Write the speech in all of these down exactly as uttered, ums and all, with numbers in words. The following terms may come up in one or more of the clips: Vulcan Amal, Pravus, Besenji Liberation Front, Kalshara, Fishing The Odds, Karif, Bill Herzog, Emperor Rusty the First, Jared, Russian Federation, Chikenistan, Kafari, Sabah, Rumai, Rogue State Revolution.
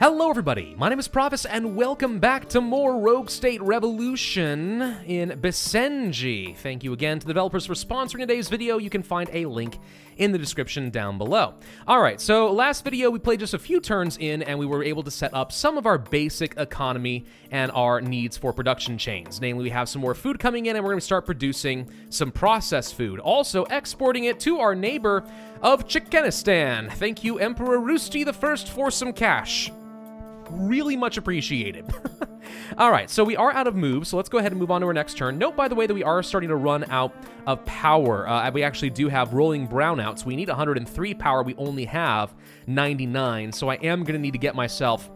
Hello everybody, my name is Pravus and welcome back to more Rogue State Revolution in Besenji. Thank you again to the developers for sponsoring today's video. You can find a link in the description down below. Alright, so last video we played just a few turns in and we were able to set up some of our basic economy and our needs for production chains. Namely, we have some more food coming in and we're going to start producing some processed food. Also exporting it to our neighbor of Chikenistan. Thank you Emperor Rusty the First for some cash. Really much appreciated. All right, so we are out of moves, so let's go ahead and move on to our next turn. Note, by the way, that we are starting to run out of power. Uh, we actually do have rolling brownouts. We need one hundred and three power. We only have ninety-nine, so I am going to need to get myself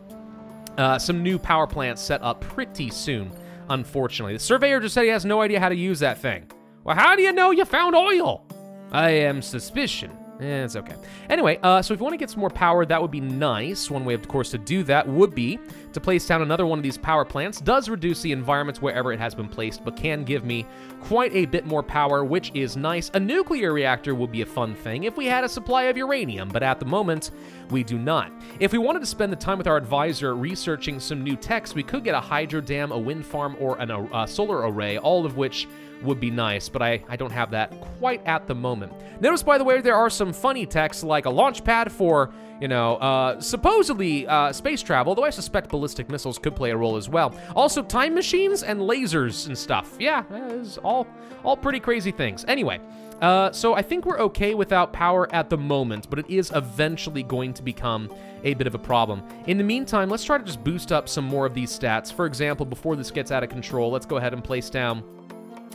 uh, some new power plants set up pretty soon, unfortunately. The surveyor just said he has no idea how to use that thing. Well, how do you know you found oil? I am suspicious. Eh, it's okay. Anyway, uh, so if you want to get some more power, that would be nice. One way, of course, to do that would be to place down another one of these power plants. Does reduce the environments wherever it has been placed, but can give me quite a bit more power, which is nice. A nuclear reactor would be a fun thing if we had a supply of uranium, but at the moment, we do not. If we wanted to spend the time with our advisor researching some new techs, we could get a hydro dam, a wind farm, or a uh, solar array, all of which would be nice, but I, I don't have that quite at the moment. Notice, by the way, there are some funny texts like a launch pad for, you know, uh, supposedly uh, space travel, though I suspect ballistic missiles could play a role as well. Also, time machines and lasers and stuff. Yeah, it's all, all pretty crazy things. Anyway, uh, so I think we're okay without power at the moment, but it is eventually going to become a bit of a problem. In the meantime, let's try to just boost up some more of these stats. For example, before this gets out of control, let's go ahead and place down,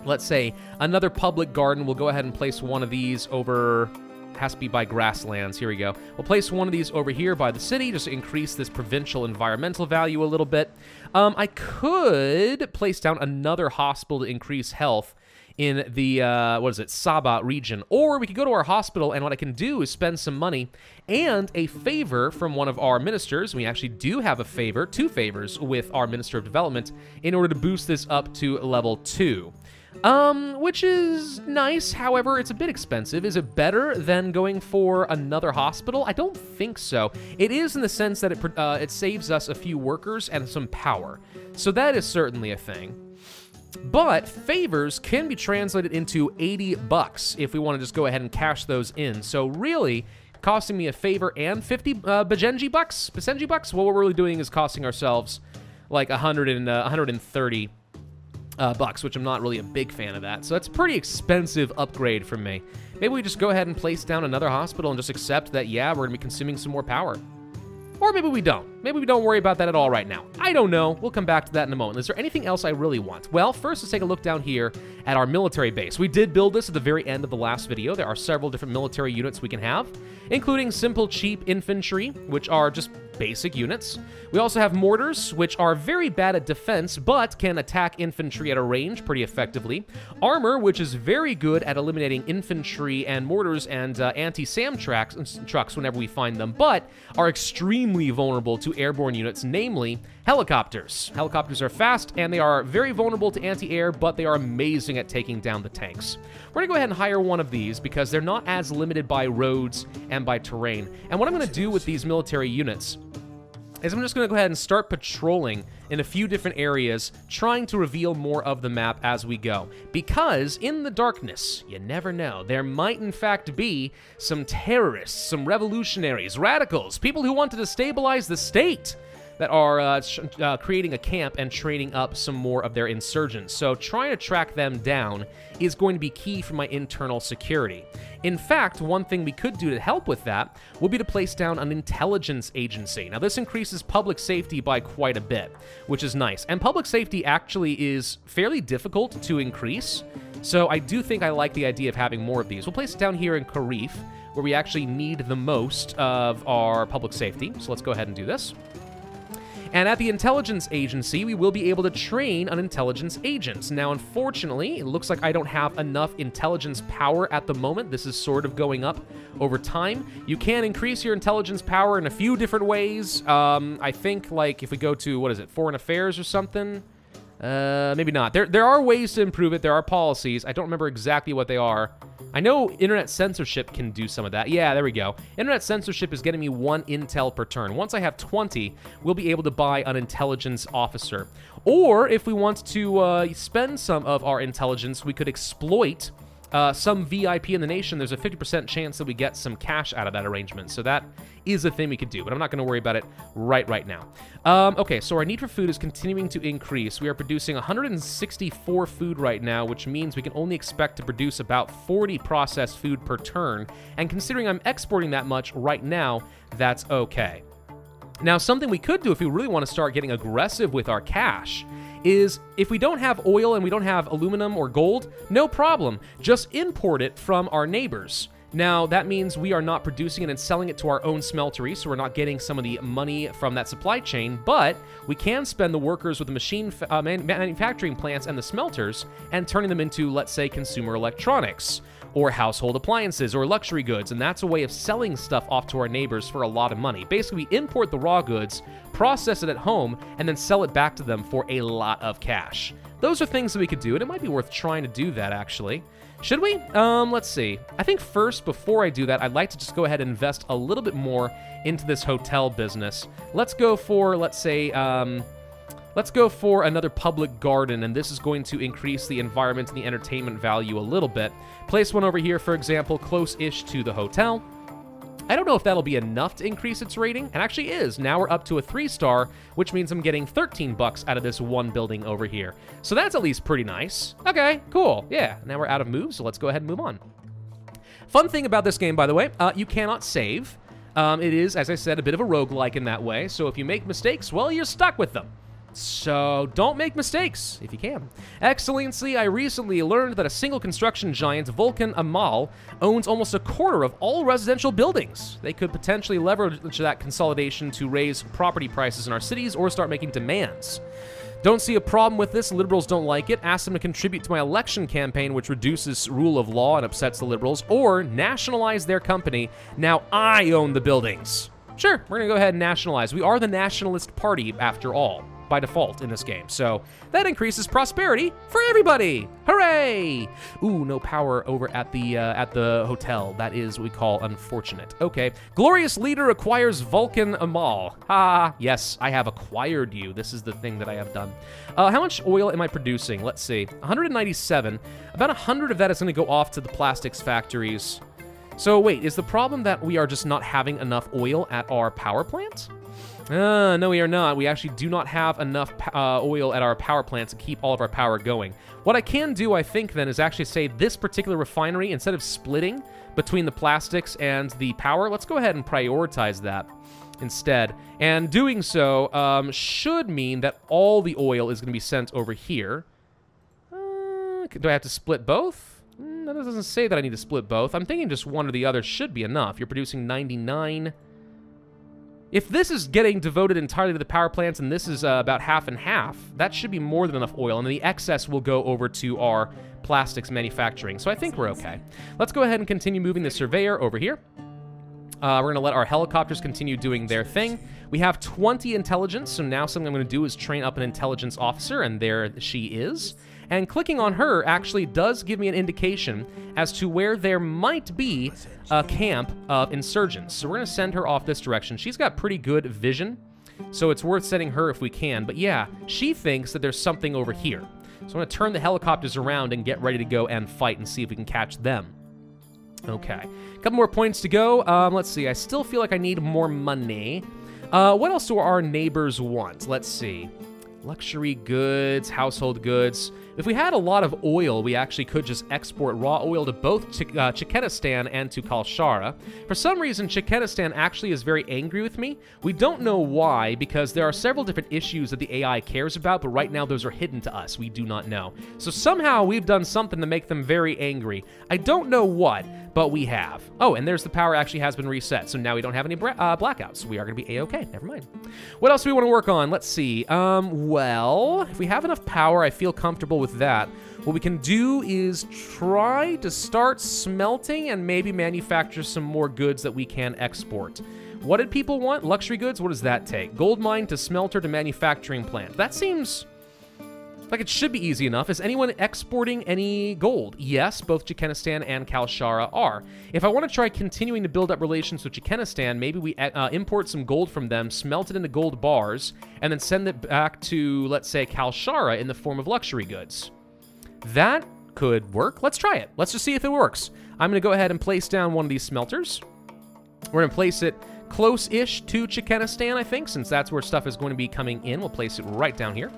let's say, another public garden. We'll go ahead and place one of these over... has to be by grasslands. Here we go. We'll place one of these over here by the city, just to increase this provincial environmental value a little bit. Um, I could place down another hospital to increase health in the, uh, what is it, Sabah region. Or we could go to our hospital, and what I can do is spend some money and a favor from one of our ministers. We actually do have a favor, two favors, with our Minister of Development in order to boost this up to level two. Um, which is nice, however, it's a bit expensive. Is it better than going for another hospital? I don't think so. It is in the sense that it, uh, it saves us a few workers and some power. So that is certainly a thing. But favors can be translated into eighty bucks if we want to just go ahead and cash those in. So really, costing me a favor and fifty uh, Besenji bucks? Besenji bucks? Well, what we're really doing is costing ourselves like one hundred and thirty Uh, bucks, which I'm not really a big fan of that. So that's a pretty expensive upgrade for me. Maybe we just go ahead and place down another hospital and just accept that, yeah, we're gonna be consuming some more power. Or maybe we don't. Maybe we don't worry about that at all right now. I don't know. We'll come back to that in a moment. Is there anything else I really want? Well, first let's take a look down here at our military base. We did build this at the very end of the last video. There are several different military units we can have, including simple, cheap infantry, which are just basic units. We also have mortars, which are very bad at defense, but can attack infantry at a range pretty effectively. Armor, which is very good at eliminating infantry and mortars and uh, anti-SAM tracks, trucks whenever we find them, but are extremely vulnerable to airborne units, namely helicopters. Helicopters are fast, and they are very vulnerable to anti-air, but they are amazing at taking down the tanks. We're gonna go ahead and hire one of these because they're not as limited by roads and by terrain. And what I'm gonna do with these military units is I'm just going to go ahead and start patrolling in a few different areas, trying to reveal more of the map as we go. Because in the darkness, you never know, there might in fact be some terrorists, some revolutionaries, radicals, people who want to destabilize the state that are uh, uh, creating a camp and training up some more of their insurgents. So trying to track them down is going to be key for my internal security. In fact, one thing we could do to help with that would be to place down an intelligence agency. Now, this increases public safety by quite a bit, which is nice. And public safety actually is fairly difficult to increase, so I do think I like the idea of having more of these. We'll place it down here in Karif, where we actually need the most of our public safety. So let's go ahead and do this. And at the intelligence agency, we will be able to train on intelligence agents. Now, unfortunately, it looks like I don't have enough intelligence power at the moment. This is sort of going up over time. You can increase your intelligence power in a few different ways. Um, I think, like, if we go to, what is it, foreign affairs or something? Uh, maybe not. There, there are ways to improve it. There are policies. I don't remember exactly what they are. I know internet censorship can do some of that. Yeah, there we go. Internet censorship is getting me one intel per turn. Once I have twenty, we'll be able to buy an intelligence officer. Or if we want to uh, spend some of our intelligence, we could exploit uh, some V I P in the nation. There's a fifty percent chance that we get some cash out of that arrangement. So that is a thing we could do, but I'm not going to worry about it right right now. Um, okay, so our need for food is continuing to increase. We are producing one hundred sixty-four food right now, which means we can only expect to produce about forty processed food per turn. And considering I'm exporting that much right now, that's okay. Now, something we could do if we really want to start getting aggressive with our cash is if we don't have oil and we don't have aluminum or gold, no problem. Just import it from our neighbors. Now, that means we are not producing it and selling it to our own smeltery, so we're not getting some of the money from that supply chain, but we can spend the workers with the machine uh, manufacturing plants and the smelters and turning them into, let's say, consumer electronics or household appliances or luxury goods, and that's a way of selling stuff off to our neighbors for a lot of money. Basically, we import the raw goods, process it at home, and then sell it back to them for a lot of cash. Those are things that we could do, and it might be worth trying to do that, actually. Should we? Um, let's see. I think first, before I do that, I'd like to just go ahead and invest a little bit more into this hotel business. Let's go for, let's say, um, let's go for another public garden, and this is going to increase the environment and the entertainment value a little bit. Place one over here, for example, close-ish to the hotel. I don't know if that'll be enough to increase its rating. It actually is. Now we're up to a three star, which means I'm getting thirteen bucks out of this one building over here. So that's at least pretty nice. Okay, cool. Yeah, now we're out of moves, so let's go ahead and move on. Fun thing about this game, by the way, uh, you cannot save. Um, it is, as I said, a bit of a roguelike in that way. So if you make mistakes, well, you're stuck with them. So don't make mistakes, if you can. Excellency, I recently learned that a single construction giant, Vulcan Amal, owns almost a quarter of all residential buildings. They could potentially leverage that consolidation to raise property prices in our cities or start making demands. Don't see a problem with this. Liberals don't like it. Ask them to contribute to my election campaign, which reduces rule of law and upsets the liberals, or nationalize their company. Now I own the buildings. Sure, we're going to go ahead and nationalize. We are the nationalist party, after all, by default in this game. So that increases prosperity for everybody. Hooray! Ooh, no power over at the uh, at the hotel. That is what we call unfortunate. Okay. Glorious leader acquires Vulcan Amal. Ah, yes, I have acquired you. This is the thing that I have done. Uh, how much oil am I producing? Let's see. one hundred ninety-seven. About one hundred of that is going to go off to the plastics factories. So wait, is the problem that we are just not having enough oil at our power plant? Uh, no, we are not. We actually do not have enough uh, oil at our power plants to keep all of our power going. What I can do, I think, then, is actually say this particular refinery, instead of splitting between the plastics and the power, let's go ahead and prioritize that instead. And doing so um, should mean that all the oil is going to be sent over here. Uh, do I have to split both? No, that doesn't say that I need to split both. I'm thinking just one or the other should be enough. You're producing ninety-nine. If this is getting devoted entirely to the power plants and this is uh, about half and half, that should be more than enough oil, and the excess will go over to our plastics manufacturing. So I think we're okay. Let's go ahead and continue moving the surveyor over here. Uh, we're going to let our helicopters continue doing their thing. We have twenty intelligence, so now something I'm going to do is train up an intelligence officer, and there she is. And clicking on her actually does give me an indication as to where there might be a camp of insurgents. So we're going to send her off this direction. She's got pretty good vision, so it's worth sending her if we can. But yeah, she thinks that there's something over here. So I'm going to turn the helicopters around and get ready to go and fight and see if we can catch them. Okay, a couple more points to go. Um, let's see. I still feel like I need more money. Uh, what else do our neighbors want? Let's see. Luxury goods, household goods. If we had a lot of oil, we actually could just export raw oil to both Ch uh, Chikenistan and to Kalshara. For some reason, Chikenistan actually is very angry with me. We don't know why, because there are several different issues that the A I cares about, but right now those are hidden to us. We do not know. So somehow we've done something to make them very angry. I don't know what, but we have. Oh, and there's the power actually has been reset, so now we don't have any uh, blackouts. We are going to be A-okay. Never mind. What else do we want to work on? Let's see. Um, well, if we have enough power, I feel comfortable with that. What we can do is try to start smelting and maybe manufacture some more goods that we can export. What did people want? Luxury goods? What does that take? Gold mine to smelter to manufacturing plant. That seems... Like, it should be easy enough. Is anyone exporting any gold? Yes, both Chikenistan and Kalshara are. If I want to try continuing to build up relations with Chikenistan, maybe we uh, import some gold from them, smelt it into gold bars, and then send it back to, let's say, Kalshara in the form of luxury goods. That could work. Let's try it. Let's just see if it works. I'm going to go ahead and place down one of these smelters. We're going to place it close-ish to Chikenistan, I think, since that's where stuff is going to be coming in. We'll place it right down here.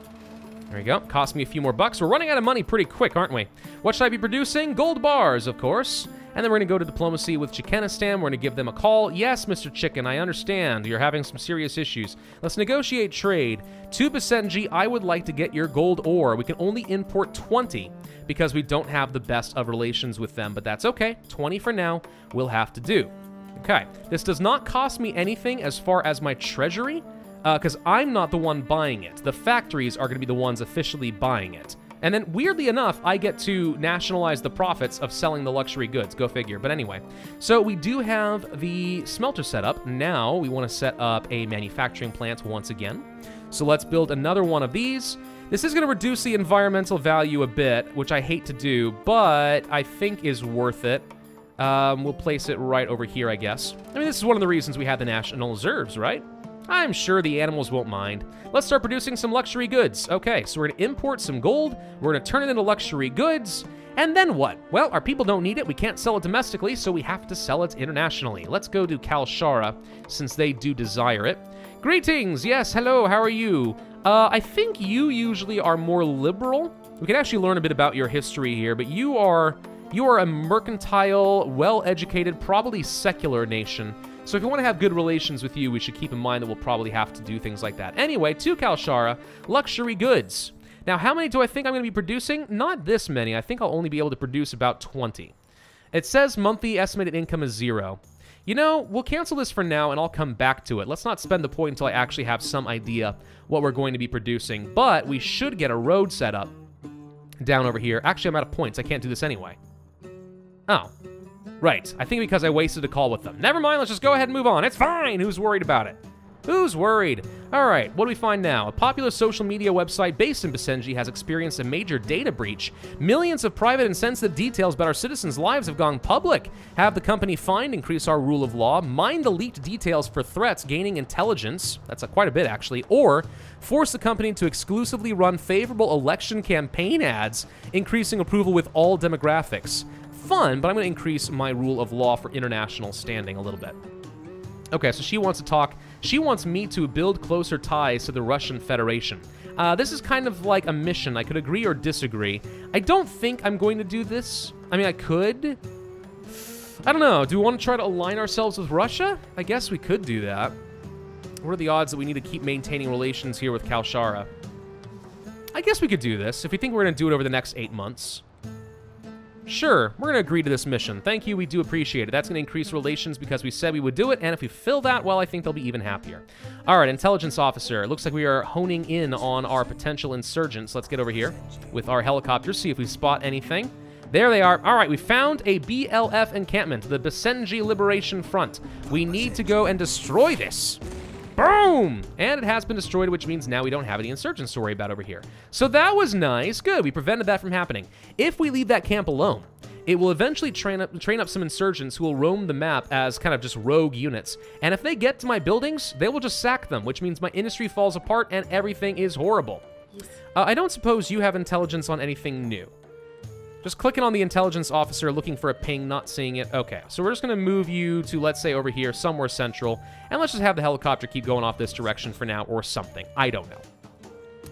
There we go. Cost me a few more bucks. We're running out of money pretty quick, aren't we? What should I be producing? Gold bars, of course. And then we're going to go to diplomacy with Chikenistan. We're going to give them a call. Yes, Mister Chicken, I understand. You're having some serious issues. Let's negotiate trade. To Besenji, I would like to get your gold ore. We can only import twenty because we don't have the best of relations with them, but that's okay. twenty for now we'll have to do. Okay, this does not cost me anything as far as my treasury, because uh, I'm not the one buying it. The factories are going to be the ones officially buying it. And then, weirdly enough, I get to nationalize the profits of selling the luxury goods. Go figure. But anyway, so we do have the smelter set up. Now we want to set up a manufacturing plant once again. So let's build another one of these. This is going to reduce the environmental value a bit, which I hate to do, but I think is worth it. Um, we'll place it right over here, I guess. I mean, this is one of the reasons we have the national reserves, right? I'm sure the animals won't mind. Let's start producing some luxury goods. Okay, so we're going to import some gold. We're going to turn it into luxury goods. And then what? Well, our people don't need it. We can't sell it domestically, so we have to sell it internationally. Let's go to Kalshara, since they do desire it. Greetings. Yes, hello. How are you? Uh, I think you usually are more liberal. We can actually learn a bit about your history here, but you are... You are a mercantile, well-educated, probably secular nation. So if you want to have good relations with you, we should keep in mind that we'll probably have to do things like that. Anyway, to Kalshara, luxury goods. Now, how many do I think I'm going to be producing? Not this many. I think I'll only be able to produce about twenty. It says monthly estimated income is zero. You know, we'll cancel this for now, and I'll come back to it. Let's not spend the point until I actually have some idea what we're going to be producing. But we should get a road set up down over here. Actually, I'm out of points. I can't do this anyway. Oh, right. I think because I wasted a call with them. Never mind, let's just go ahead and move on. It's fine. Who's worried about it? Who's worried? All right, what do we find now? A popular social media website based in Besenji has experienced a major data breach. Millions of private and sensitive details about our citizens' lives have gone public. Have the company fined, increase our rule of law, mine the leaked details for threats, gaining intelligence, that's a, quite a bit actually, or force the company to exclusively run favorable election campaign ads, increasing approval with all demographics. Fun, but I'm going to increase my rule of law for international standing a little bit. Okay, so she wants to talk. She wants me to build closer ties to the Russian Federation. Uh, this is kind of like a mission. I could agree or disagree. I don't think I'm going to do this. I mean, I could. I don't know. Do we want to try to align ourselves with Russia? I guess we could do that. What are the odds that we need to keep maintaining relations here with Kalshara? I guess we could do this if we think we're going to do it over the next eight months. Sure, we're going to agree to this mission. Thank you, we do appreciate it. That's going to increase relations because we said we would do it, and if we fill that, well, I think they'll be even happier. All right, intelligence officer. It looks like we are honing in on our potential insurgents. Let's get over here with our helicopters, see if we spot anything. There they are. All right, we found a B L F encampment, the Besenji Liberation Front. We need to go and destroy this. Boom! And it has been destroyed, which means now we don't have any insurgents to worry about over here. So that was nice. Good, we prevented that from happening. If we leave that camp alone, it will eventually train up, train up some insurgents who will roam the map as kind of just rogue units. And if they get to my buildings, they will just sack them, which means my industry falls apart and everything is horrible. Uh, I don't suppose you have intelligence on anything new. Just clicking on the intelligence officer, looking for a ping, not seeing it. Okay, so we're just going to move you to, let's say, over here, somewhere central. And let's just have the helicopter keep going off this direction for now or something. I don't know.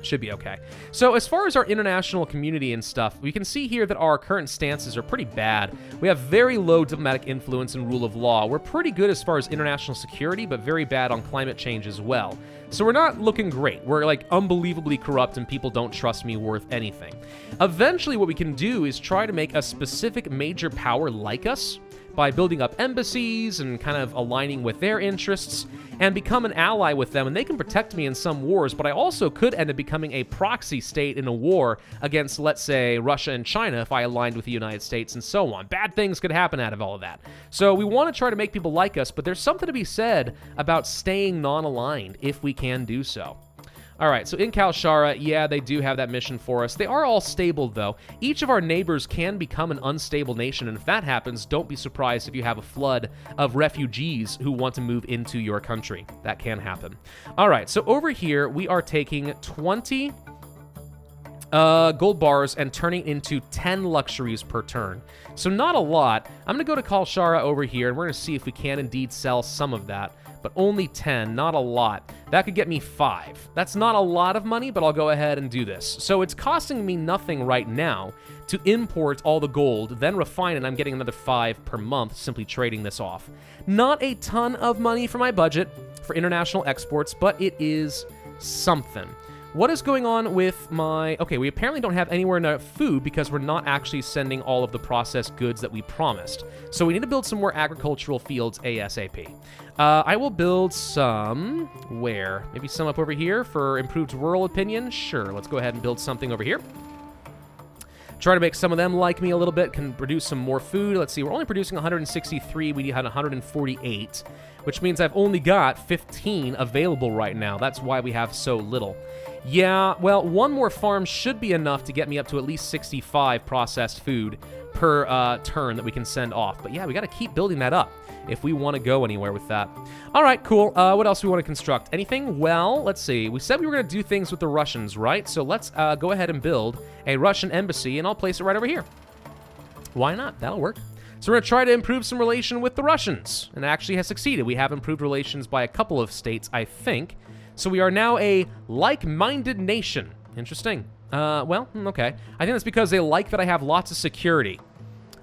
Should be okay. So as far as our international community and stuff, we can see here that our current stances are pretty bad. We have very low diplomatic influence and rule of law. We're pretty good as far as international security, but very bad on climate change as well. So we're not looking great. We're like unbelievably corrupt and people don't trust me worth anything. Eventually what we can do is try to make a specific major power like us by building up embassies and kind of aligning with their interests and become an ally with them, and they can protect me in some wars, but I also could end up becoming a proxy state in a war against, let's say, Russia and China if I aligned with the United States and so on. Bad things could happen out of all of that. So we want to try to make people like us, but there's something to be said about staying non-aligned if we can do so. All right, so in Kalshara, yeah, they do have that mission for us. They are all stable, though. Each of our neighbors can become an unstable nation, and if that happens, don't be surprised if you have a flood of refugees who want to move into your country. That can happen. All right, so over here, we are taking twenty... Uh, gold bars and turning into ten luxuries per turn. So not a lot. I'm going to go to Kalshara over here, and we're going to see if we can indeed sell some of that. But only ten, not a lot. That could get me five. That's not a lot of money, but I'll go ahead and do this. So it's costing me nothing right now to import all the gold, then refine it. I'm getting another five per month simply trading this off. Not a ton of money for my budget for international exports, but it is something. What is going on with my... Okay, we apparently don't have anywhere enough food because we're not actually sending all of the processed goods that we promised. So we need to build some more agricultural fields ASAP. Uh, I will build some... Where? Maybe some up over here for improved rural opinion? Sure, let's go ahead and build something over here. Try to make some of them like me a little bit, can produce some more food. Let's see, we're only producing one hundred sixty-three, we had one hundred forty-eight, which means I've only got fifteen available right now. That's why we have so little. Yeah, well, one more farm should be enough to get me up to at least sixty-five processed food per uh, turn that we can send off. But yeah, we got to keep building that up if we want to go anywhere with that. All right, cool. Uh, what else do we want to construct? Anything? Well, let's see. We said we were going to do things with the Russians, right? So let's uh, go ahead and build a Russian embassy, and I'll place it right over here. Why not? That'll work. So we're going to try to improve some relation with the Russians, and actually has succeeded. We have improved relations by a couple of states, I think. So we are now a like-minded nation. Interesting. Uh, well, okay. I think that's because they like that I have lots of security.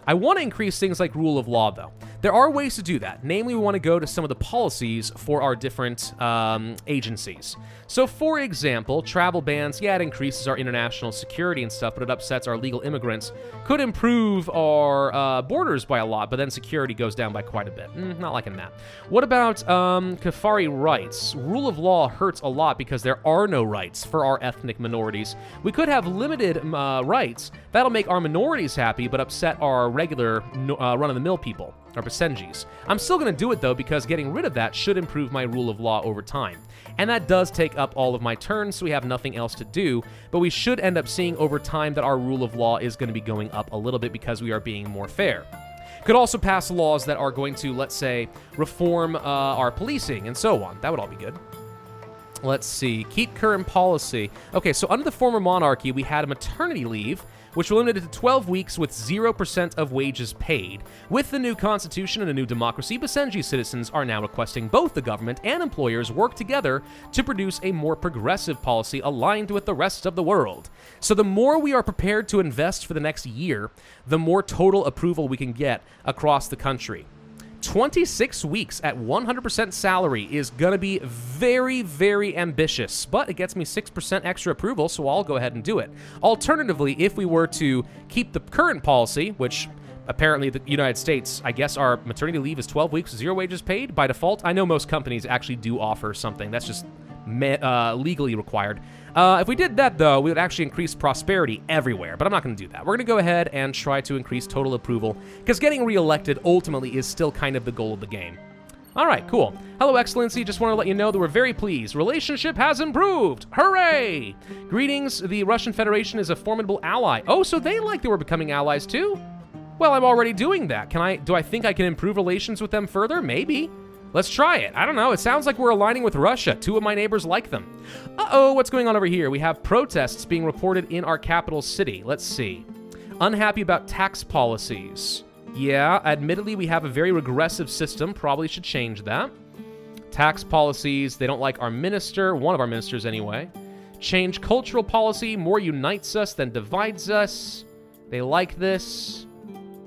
I want to increase things like rule of law, though. There are ways to do that. Namely, we want to go to some of the policies for our different um, agencies. So, for example, travel bans, yeah, it increases our international security and stuff, but it upsets our legal immigrants. Could improve our uh, borders by a lot, but then security goes down by quite a bit. Mm, not liking that. What about um, Kafari rights? Rule of law hurts a lot because there are no rights for our ethnic minorities. We could have limited uh, rights. That'll make our minorities happy, but upset our regular uh, run-of-the-mill people, or Besenjis. I'm still going to do it, though, because getting rid of that should improve my rule of law over time. And that does take up all of my turns, so we have nothing else to do, but we should end up seeing over time that our rule of law is going to be going up a little bit because we are being more fair. Could also pass laws that are going to, let's say, reform uh, our policing and so on. That would all be good. Let's see. Keep current policy. Okay, so under the former monarchy, we had a maternity leave, which were limited to twelve weeks with zero percent of wages paid. With the new constitution and a new democracy, Besenji citizens are now requesting both the government and employers work together to produce a more progressive policy aligned with the rest of the world. So the more we are prepared to invest for the next year, the more total approval we can get across the country. twenty-six weeks at one hundred percent salary is going to be very, very ambitious, but it gets me six percent extra approval, so I'll go ahead and do it. Alternatively, if we were to keep the current policy, which apparently the United States, I guess our maternity leave is twelve weeks, zero wages paid by default. I know most companies actually do offer something. That's just uh, legally required. Uh, if we did that, though, we would actually increase prosperity everywhere, but I'm not going to do that. We're going to go ahead and try to increase total approval, because getting reelected ultimately is still kind of the goal of the game. All right, cool. Hello, Excellency. Just want to let you know that we're very pleased. Relationship has improved. Hooray! Greetings. The Russian Federation is a formidable ally. Oh, so they like that we're becoming allies, too? Well, I'm already doing that. Can I? Do I think I can improve relations with them further? Maybe. Let's try it. I don't know. It sounds like we're aligning with Russia. Two of my neighbors like them. Uh-oh, what's going on over here? We have protests being reported in our capital city. Let's see. Unhappy about tax policies. Yeah, admittedly, we have a very regressive system. Probably should change that. Tax policies. They don't like our minister. One of our ministers, anyway. Change cultural policy. More unites us than divides us. They like this.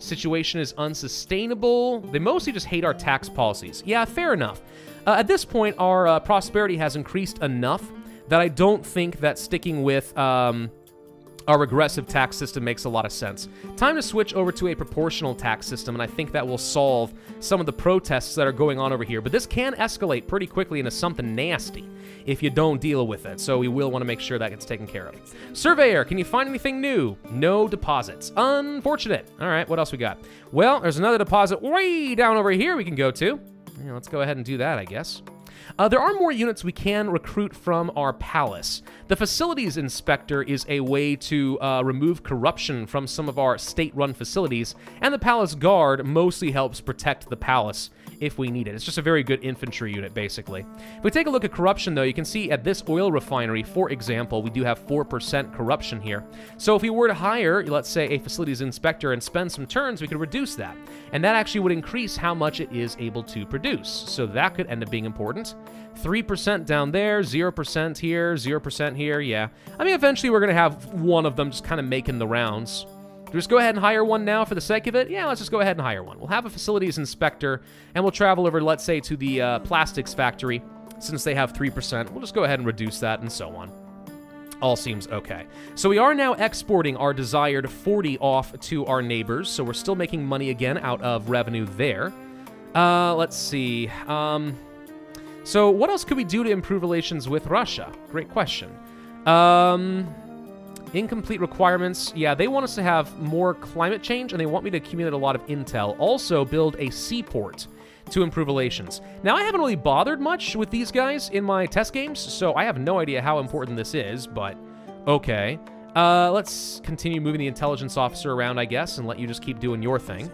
Situation is unsustainable. They mostly just hate our tax policies. Yeah, fair enough. Uh, at this point, our uh, prosperity has increased enough that I don't think that sticking with um, our regressive tax system makes a lot of sense. Time to switch over to a proportional tax system, and I think that will solve some of the protests that are going on over here. But this can escalate pretty quickly into something nasty if you don't deal with it, so we will want to make sure that gets taken care of. Surveyor, can you find anything new? No deposits. Unfortunate. All right, what else we got? Well, there's another deposit way down over here we can go to. Yeah, let's go ahead and do that, I guess. Uh, there are more units we can recruit from our palace. The facilities inspector is a way to uh, remove corruption from some of our state-run facilities, and the palace guard mostly helps protect the palace if we need it. It's just a very good infantry unit, basically. If we take a look at corruption, though, you can see at this oil refinery, for example, we do have four percent corruption here. So if we were to hire, let's say, a facilities inspector and spend some turns, we could reduce that. And that actually would increase how much it is able to produce. So that could end up being important. three percent down there, zero percent here, zero percent here, yeah. I mean, eventually we're going to have one of them just kind of making the rounds. Just go ahead and hire one now for the sake of it? Yeah, let's just go ahead and hire one. We'll have a facilities inspector, and we'll travel over, let's say, to the uh, plastics factory. Since they have three percent, we'll just go ahead and reduce that, and so on. All seems okay. So we are now exporting our desired forty off to our neighbors, so we're still making money again out of revenue there. Uh, let's see. Um, so what else could we do to improve relations with Russia? Great question. Um... Incomplete requirements. Yeah, they want us to have more climate change, and they want me to accumulate a lot of intel. Also, build a seaport to improve relations. Now, I haven't really bothered much with these guys in my test games, so I have no idea how important this is, but okay. Uh, let's continue moving the intelligence officer around, I guess, and let you just keep doing your thing.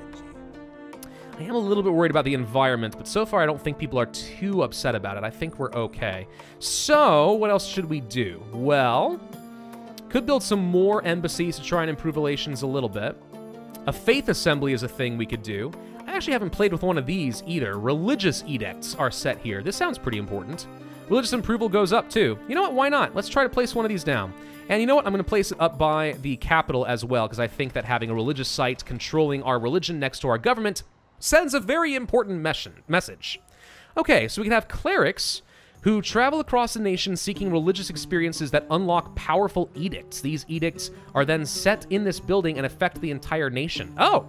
I am a little bit worried about the environment, but so far I don't think people are too upset about it. I think we're okay. So, what else should we do? Well, could build some more embassies to try and improve relations a little bit. A faith assembly is a thing we could do. I actually haven't played with one of these either. Religious edicts are set here. This sounds pretty important. Religious approval goes up too. You know what? Why not? Let's try to place one of these down. And you know what? I'm going to place it up by the capital as well, because I think that having a religious site controlling our religion next to our government sends a very important message. Okay, so we can have clerics who travel across the nation seeking religious experiences that unlock powerful edicts. These edicts are then set in this building and affect the entire nation. Oh,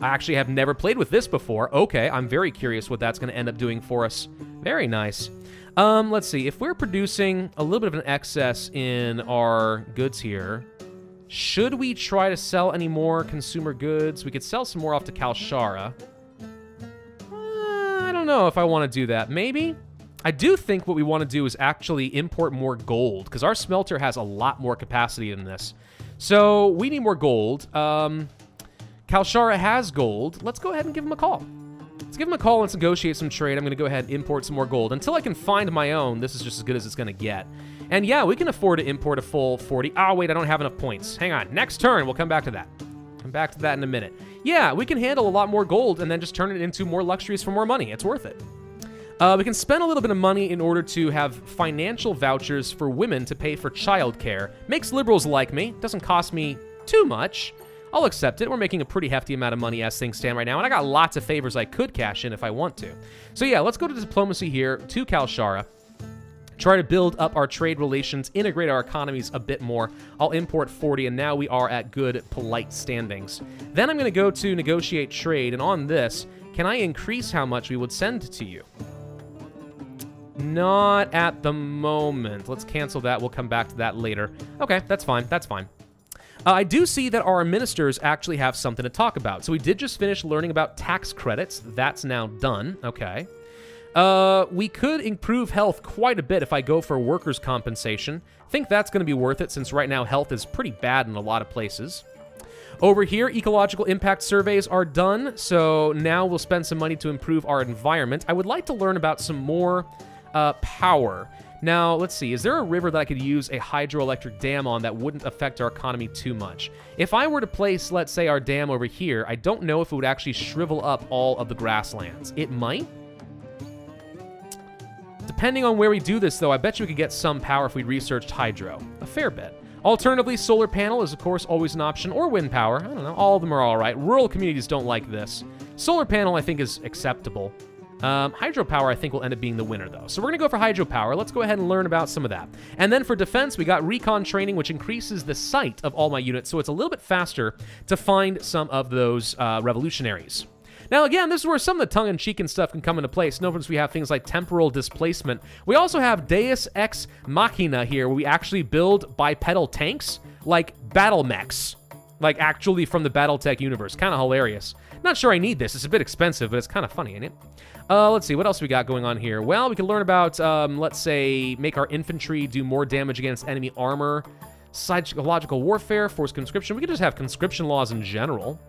I actually have never played with this before. Okay, I'm very curious what that's going to end up doing for us. Very nice. Um, let's see, if we're producing a little bit of an excess in our goods here, should we try to sell any more consumer goods? We could sell some more off to Kalshara. Uh, I don't know if I want to do that. Maybe? I do think what we want to do is actually import more gold, because our smelter has a lot more capacity than this. So we need more gold. Um, Kalshara has gold. Let's go ahead and give him a call. Let's give him a call. Let's negotiate some trade. I'm going to go ahead and import some more gold. Until I can find my own, this is just as good as it's going to get. And yeah, we can afford to import a full forty. Oh, wait, I don't have enough points. Hang on. Next turn, we'll come back to that. Come back to that in a minute. Yeah, we can handle a lot more gold and then just turn it into more luxuries for more money. It's worth it. Uh, we can spend a little bit of money in order to have financial vouchers for women to pay for childcare. Makes liberals like me. Doesn't cost me too much. I'll accept it. We're making a pretty hefty amount of money as things stand right now, and I got lots of favors I could cash in if I want to. So yeah, let's go to diplomacy here, to Kalshara. Try to build up our trade relations, integrate our economies a bit more. I'll import forty, and now we are at good, polite standings. Then I'm going to go to negotiate trade, and on this, can I increase how much we would send to you? Not at the moment. Let's cancel that. We'll come back to that later. Okay, that's fine. That's fine. Uh, I do see that our ministers actually have something to talk about. So we did just finish learning about tax credits. That's now done. Okay. Uh, we could improve health quite a bit if I go for workers' compensation. I think that's going to be worth it, since right now health is pretty bad in a lot of places. Over here, ecological impact surveys are done. So now we'll spend some money to improve our environment. I would like to learn about some more Uh, power. Now, let's see. Is there a river that I could use a hydroelectric dam on that wouldn't affect our economy too much? If I were to place, let's say, our dam over here, I don't know if it would actually shrivel up all of the grasslands. It might. Depending on where we do this, though, I bet you we could get some power if we researched hydro. A fair bit. Alternatively, solar panel is, of course, always an option, or wind power. I don't know. All of them are all right. Rural communities don't like this. Solar panel, I think, is acceptable. Um, hydropower, I think, will end up being the winner, though. So we're going to go for hydropower. Let's go ahead and learn about some of that. And then for defense, we got recon training, which increases the sight of all my units, so it's a little bit faster to find some of those uh, revolutionaries. Now, again, this is where some of the tongue-in-cheek and stuff can come into place. Notice we have things like temporal displacement. We also have Deus Ex Machina here, where we actually build bipedal tanks, like battle mechs, like actually from the Battletech universe. Kind of hilarious. Not sure I need this. It's a bit expensive, but it's kind of funny, ain't it? Uh, let's see. What else we got going on here? Well, we can learn about, um, let's say, make our infantry do more damage against enemy armor, psychological warfare, forced conscription. We could just have conscription laws in general.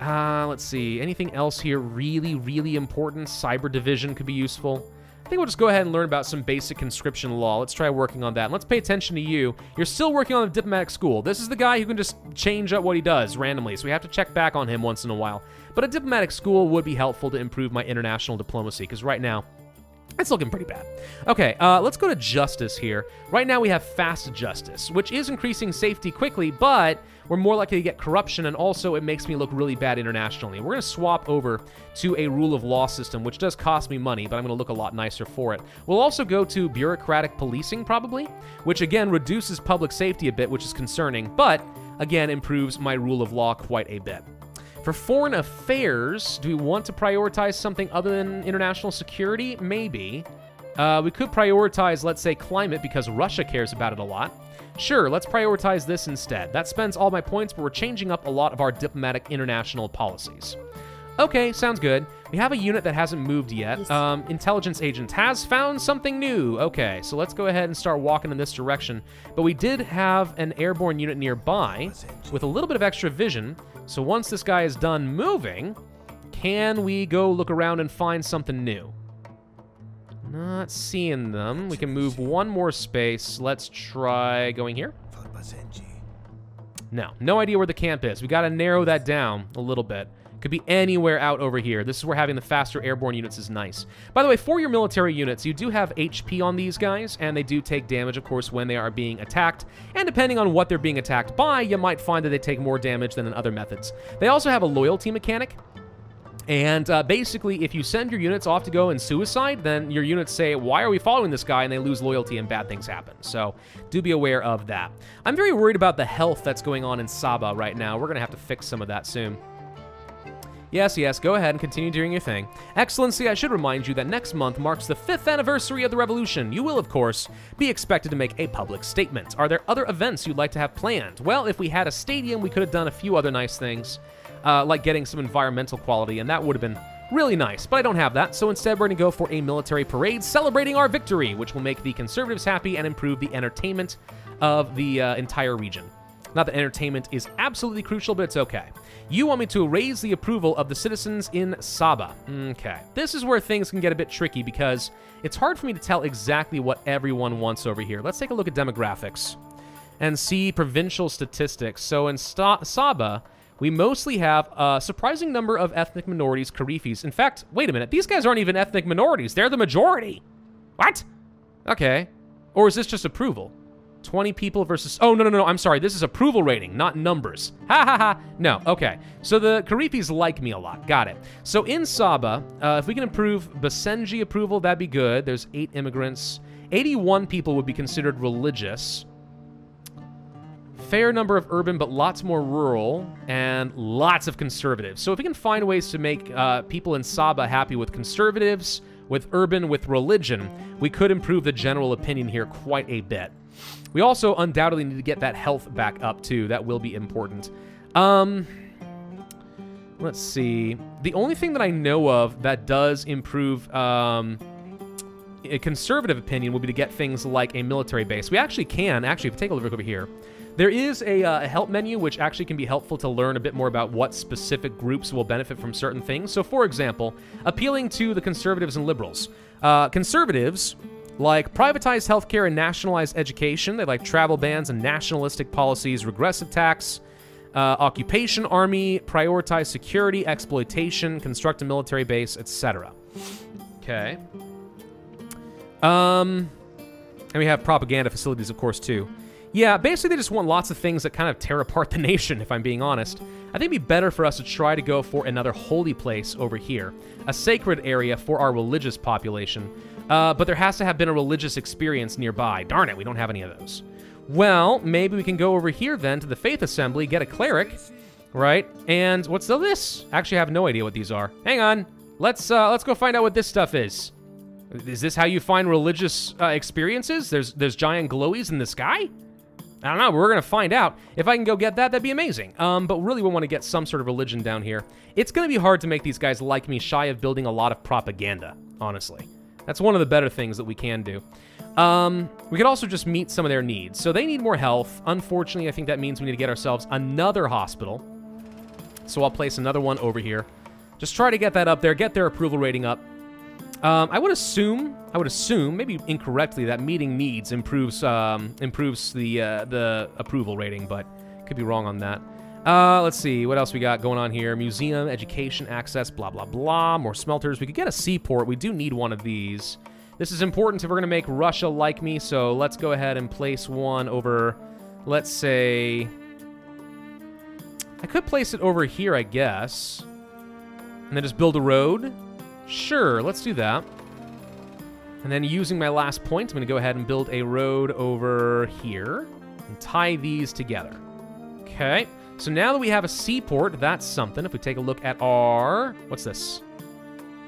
Uh, let's see. Anything else here really, really important? Cyber division could be useful. I think we'll just go ahead and learn about some basic conscription law. Let's try working on that. Let's pay attention to you. You're still working on the diplomatic school. This is the guy who can just change up what he does randomly, so we have to check back on him once in a while. But a diplomatic school would be helpful to improve my international diplomacy, because right now, it's looking pretty bad. Okay, uh, let's go to justice here. Right now we have fast justice, which is increasing safety quickly, but we're more likely to get corruption, and also it makes me look really bad internationally. We're going to swap over to a rule of law system, which does cost me money, but I'm going to look a lot nicer for it. We'll also go to bureaucratic policing, probably, which again reduces public safety a bit, which is concerning, but again improves my rule of law quite a bit. For foreign affairs, do we want to prioritize something other than international security? Maybe. Uh, we could prioritize, let's say, climate, because Russia cares about it a lot. Sure, let's prioritize this instead. That spends all my points, but we're changing up a lot of our diplomatic international policies. Okay, sounds good. We have a unit that hasn't moved yet. Yes. Um, intelligence agent has found something new. Okay, so let's go ahead and start walking in this direction. But we did have an airborne unit nearby with a little bit of extra vision. So once this guy is done moving, can we go look around and find something new? Not seeing them. We can move one more space. Let's try going here. No, no idea where the camp is. We got to narrow that down a little bit. Could be anywhere out over here. This is where having the faster airborne units is nice. By the way, for your military units, you do have H P on these guys, and they do take damage, of course, when they are being attacked. And depending on what they're being attacked by, you might find that they take more damage than in other methods. They also have a loyalty mechanic. And uh, basically, if you send your units off to go in suicide, then your units say, why are we following this guy? And they lose loyalty and bad things happen. So do be aware of that. I'm very worried about the health that's going on in Sabah right now. We're going to have to fix some of that soon. Yes, yes, go ahead and continue doing your thing. Excellency, I should remind you that next month marks the fifth anniversary of the revolution. You will, of course, be expected to make a public statement. Are there other events you'd like to have planned? Well, if we had a stadium, we could have done a few other nice things, uh, like getting some environmental quality, and that would have been really nice, but I don't have that, so instead we're going to go for a military parade celebrating our victory, which will make the conservatives happy and improve the entertainment of the uh, entire region. Not that entertainment is absolutely crucial, but it's okay. You want me to raise the approval of the citizens in Sabah. Okay. This is where things can get a bit tricky because it's hard for me to tell exactly what everyone wants over here. Let's take a look at demographics and see provincial statistics. So in Sta Sabah, we mostly have a surprising number of ethnic minorities, Karifis. In fact, wait a minute. These guys aren't even ethnic minorities. They're the majority. What? Okay. Or is this just approval? twenty people versus... Oh, no, no, no, I'm sorry. This is approval rating, not numbers. Ha, ha, ha. No, okay. So the Karifis like me a lot. Got it. So in Sabah, uh, if we can improve Besenji approval, that'd be good. There's eight immigrants. eighty-one people would be considered religious. Fair number of urban, but lots more rural, and lots of conservatives. So if we can find ways to make uh, people in Sabah happy with conservatives, with urban, with religion, we could improve the general opinion here quite a bit. We also undoubtedly need to get that health back up, too. That will be important. Um, let's see. The only thing that I know of that does improve um, a conservative opinion would be to get things like a military base. We actually can. Actually, if we take a look over here, there is a, uh, a help menu, which actually can be helpful to learn a bit more about what specific groups will benefit from certain things. So, for example, appealing to the conservatives and liberals. Uh, conservatives... like privatized healthcare and nationalized education. They like travel bans and nationalistic policies, regressive tax, uh, occupation army, prioritize security, exploitation, construct a military base, et cetera. Okay. Um, and we have propaganda facilities, of course, too. Yeah, basically they just want lots of things that kind of tear apart the nation, if I'm being honest. I think it'd be better for us to try to go for another holy place over here, a sacred area for our religious population. Uh, but there has to have been a religious experience nearby. Darn it, we don't have any of those. Well, maybe we can go over here then to the Faith Assembly, get a cleric, right? And what's the this? Actually, I have no idea what these are. Hang on, let's uh, let's go find out what this stuff is. Is this how you find religious uh, experiences? There's there's giant glowies in the sky. I don't know, but we're going to find out. If I can go get that, that'd be amazing. Um, but really, we want to get some sort of religion down here. It's going to be hard to make these guys like me shy of building a lot of propaganda, honestly. That's one of the better things that we can do. Um, we could also just meet some of their needs. So they need more health. Unfortunately, I think that means we need to get ourselves another hospital. So I'll place another one over here. Just try to get that up there, get their approval rating up. Um, I would assume, I would assume, maybe incorrectly, that meeting needs improves um, improves the uh, the approval rating, but could be wrong on that. Uh, let's see, what else we got going on here? Museum, education, access, blah, blah, blah. More smelters. We could get a seaport. We do need one of these. This is important if we're going to make Russia like me, so let's go ahead and place one over, let's say... I could place it over here, I guess. And then just build a road. Sure, let's do that. And then using my last point, I'm going to go ahead and build a road over here and tie these together. Okay, so now that we have a seaport, that's something. If we take a look at our... What's this?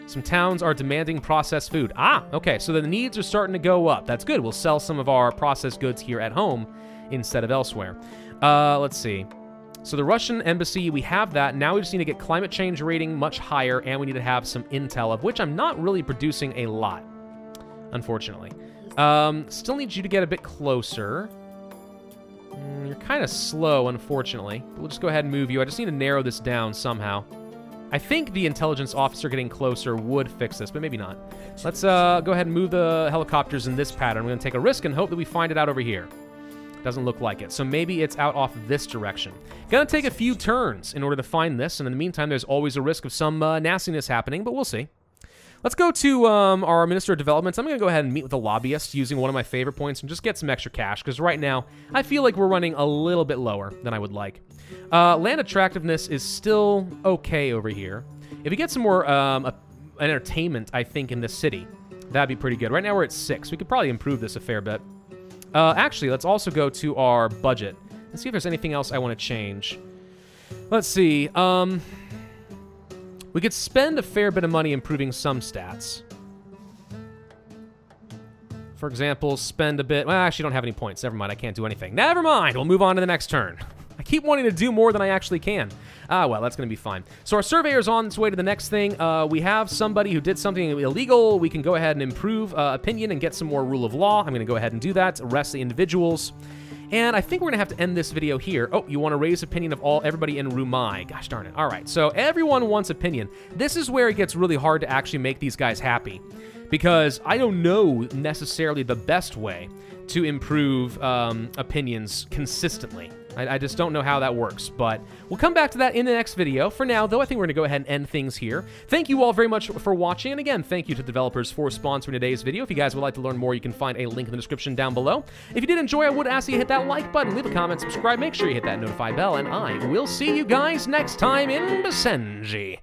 Some towns are demanding processed food. Ah, okay, so the needs are starting to go up. That's good. We'll sell some of our processed goods here at home instead of elsewhere. Uh, let's see. So the Russian embassy, we have that. Now we just need to get climate change rating much higher, and we need to have some intel, of which I'm not really producing a lot, unfortunately. Um, still need you to get a bit closer. Mm, you're kind of slow, unfortunately. We'll just go ahead and move you. I just need to narrow this down somehow. I think the intelligence officer getting closer would fix this, but maybe not. Let's uh, go ahead and move the helicopters in this pattern. We're going to take a risk and hope that we find it out over here. Doesn't look like it. So maybe it's out off this direction. Gonna take a few turns in order to find this, and in the meantime, there's always a risk of some uh, nastiness happening, but we'll see. Let's go to um, our Minister of Developments. I'm gonna go ahead and meet with a lobbyist using one of my favorite points and just get some extra cash, because right now, I feel like we're running a little bit lower than I would like. Uh, land attractiveness is still okay over here. If we get some more um, entertainment, I think, in the city, that'd be pretty good. Right now, we're at six. We could probably improve this a fair bit. Uh, actually, let's also go to our budget and see if there's anything else I want to change. Let's see. Um, we could spend a fair bit of money improving some stats. For example, spend a bit... Well, I actually don't have any points. Never mind. I can't do anything. Never mind. We'll move on to the next turn. I keep wanting to do more than I actually can. Ah, well, that's going to be fine. So our surveyor's on its way to the next thing. Uh, we have somebody who did something illegal. We can go ahead and improve uh, opinion and get some more rule of law. I'm going to go ahead and do that. Arrest the individuals. And I think we're going to have to end this video here. Oh, you want to raise opinion of all everybody in Rumai. Gosh darn it. All right, so everyone wants opinion. This is where it gets really hard to actually make these guys happy, because I don't know necessarily the best way to improve um, opinions consistently. I just don't know how that works, but we'll come back to that in the next video. For now, though, I think we're going to go ahead and end things here. Thank you all very much for watching, and again, thank you to the developers for sponsoring today's video. If you guys would like to learn more, you can find a link in the description down below. If you did enjoy, I would ask you to hit that like button, leave a comment, subscribe, make sure you hit that notify bell, and I will see you guys next time in Besenji.